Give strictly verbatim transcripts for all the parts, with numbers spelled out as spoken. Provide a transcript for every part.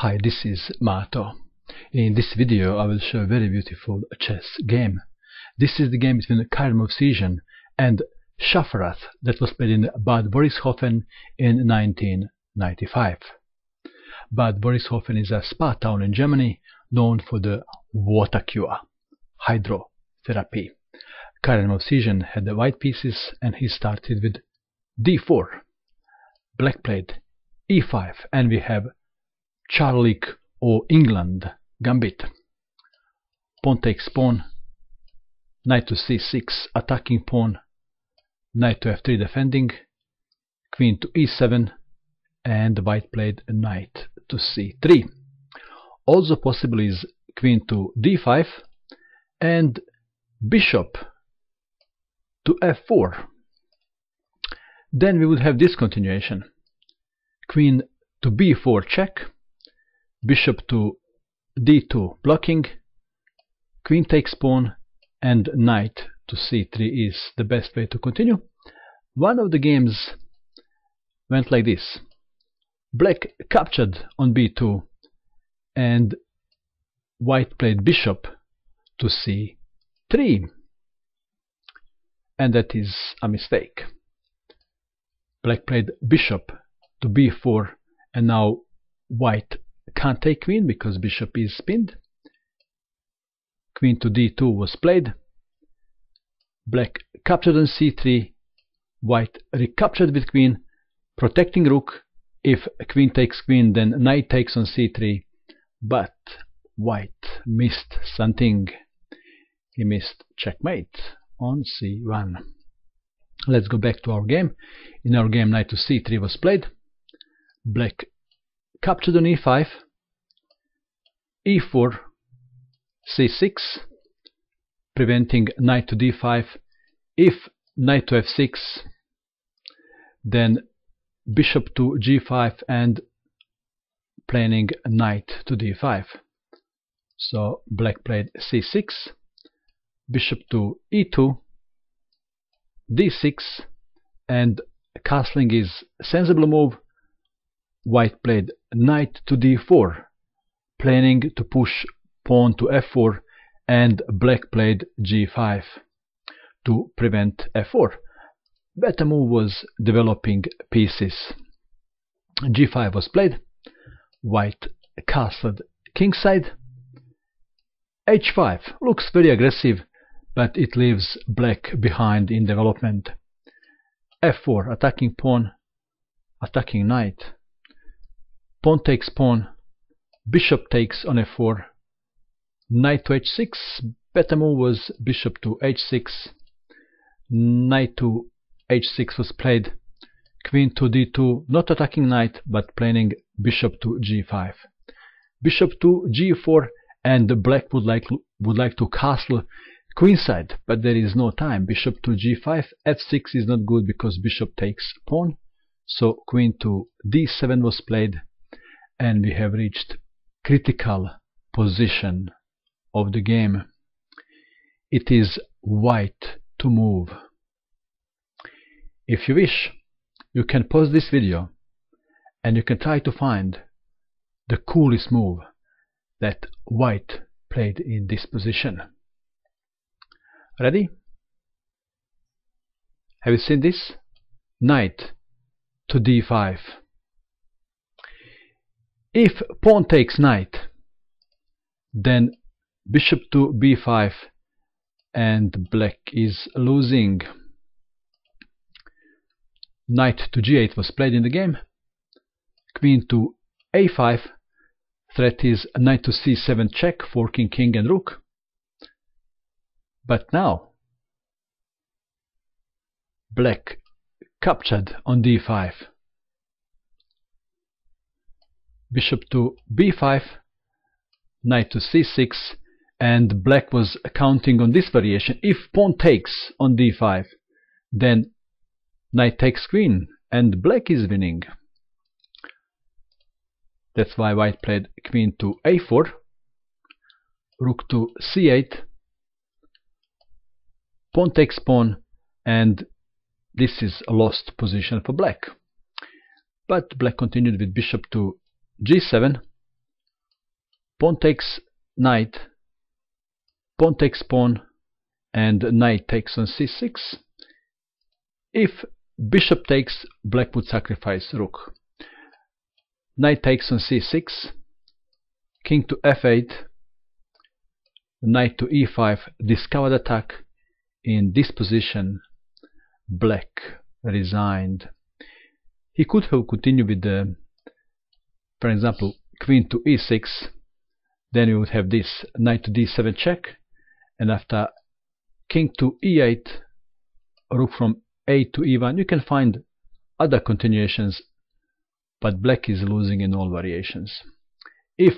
Hi, this is Mato. In this video I will show a very beautiful chess game. This is the game between Movsziszian and Schaffarth that was played in Bad Worishofen in nineteen ninety-five. Bad Worishofen is a spa town in Germany known for the water cure, hydrotherapy. Movsziszian had the white pieces and he started with d four, black played e five, and we have Charlik or Englund Gambit. Pawn takes pawn, knight to c six attacking pawn, knight to f three defending, queen to e seven, and white played knight to c three. Also possible is queen to d five and bishop to f four. Then we would have this continuation: queen to b four check, bishop to d two blocking, queen takes pawn, and knight to c three is the best way to continue. One of the games went like this: black captured on b two and white played bishop to c three, and that is a mistake. Black played bishop to b four and now white can't take queen because bishop is pinned. Queen to d two was played, black captured on c three, white recaptured with queen, protecting rook. If queen takes queen, then knight takes on c three, but white missed something. He missed checkmate on c one. Let's go back to our game. In our game, knight to c three was played, black captured on e five, e four, c six, preventing knight to d five. If knight to f six, then bishop to g five and planning knight to d five. So black played c six, bishop to e two, d six, and castling is sensible move. White played knight to d four, planning to push pawn to f four, and black played g five to prevent f four. Better move was developing pieces. g five was played, white castled kingside. h five looks very aggressive, but it leaves black behind in development. f four attacking pawn, attacking knight. Pawn takes pawn, bishop takes on f four, knight to h six. Better move was bishop to h six, knight to h six was played, queen to d two, not attacking knight but playing bishop to g five, bishop to g four, and black would like would like to castle queenside, but there is no time. Bishop to g five, f six is not good because bishop takes pawn, so queen to d seven was played. And we have reached critical position of the game. It is white to move. If you wish, you can pause this video and you can try to find the coolest move that white played in this position. Ready? Have you seen this? Knight to d five. If pawn takes knight, then bishop to b five, and black is losing. Knight to g eight was played in the game. Queen to a five, threat is knight to c seven check, forking king and rook. But now black captured on d five. Bishop to b five, knight to c six, and black was counting on this variation. If pawn takes on d five, then knight takes queen, and black is winning. That's why white played queen to a four, rook to c eight, pawn takes pawn, and this is a lost position for black. But black continued with bishop to g seven, Pawn takes knight, pawn takes pawn, and knight takes on c six. If bishop takes, black would sacrifice rook. Knight takes on c six, king to f eight, knight to e five, discovered attack. In this position, black resigned. He could have continued with the, for example, queen to e six, then we would have this knight to d seven check, and after king to e eight, rook from a to e one. You can find other continuations, but black is losing in all variations. If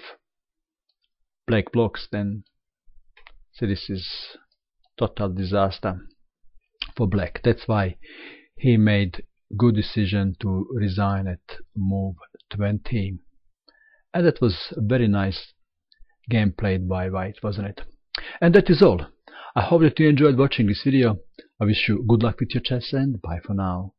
black blocks, then so this is total disaster for black. That's why he made good decision to resign at move twenty. And that was a very nice game played by white, wasn't it? And that is all. I hope that you enjoyed watching this video. I wish you good luck with your chess and bye for now.